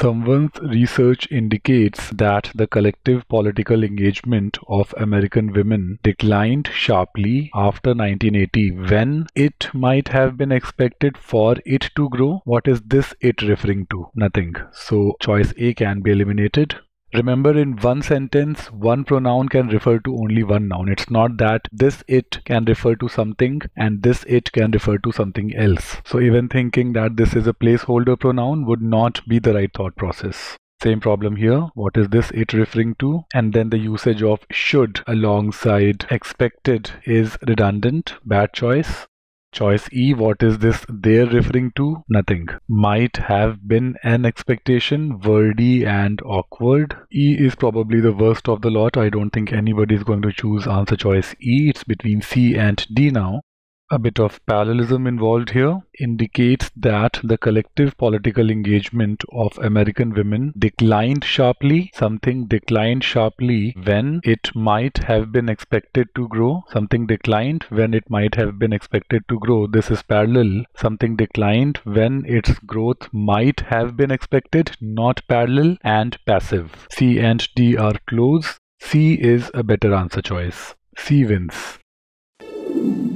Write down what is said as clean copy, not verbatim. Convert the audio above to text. Samvant's research indicates that the collective political engagement of American women declined sharply after 1980, when it might have been expected for it to grow. What is this it referring to? Nothing. So choice A can be eliminated. Remember, in one sentence, one pronoun can refer to only one noun. It's not that this it can refer to something and this it can refer to something else. So even thinking that this is a placeholder pronoun would not be the right thought process. Same problem here. What is this it referring to? And then the usage of should alongside expected is redundant. Bad choice. Choice E, what is this they're referring to? Nothing. Might have been an expectation, wordy and awkward. E is probably the worst of the lot. I don't think anybody is going to choose answer choice E. It's between C and D now. A bit of parallelism involved here indicates that the collective political engagement of American women declined sharply. Something declined sharply when it might have been expected to grow. Something declined when it might have been expected to grow. This is parallel. Something declined when its growth might have been expected, not parallel and passive. C and D are close. C is a better answer choice. C wins.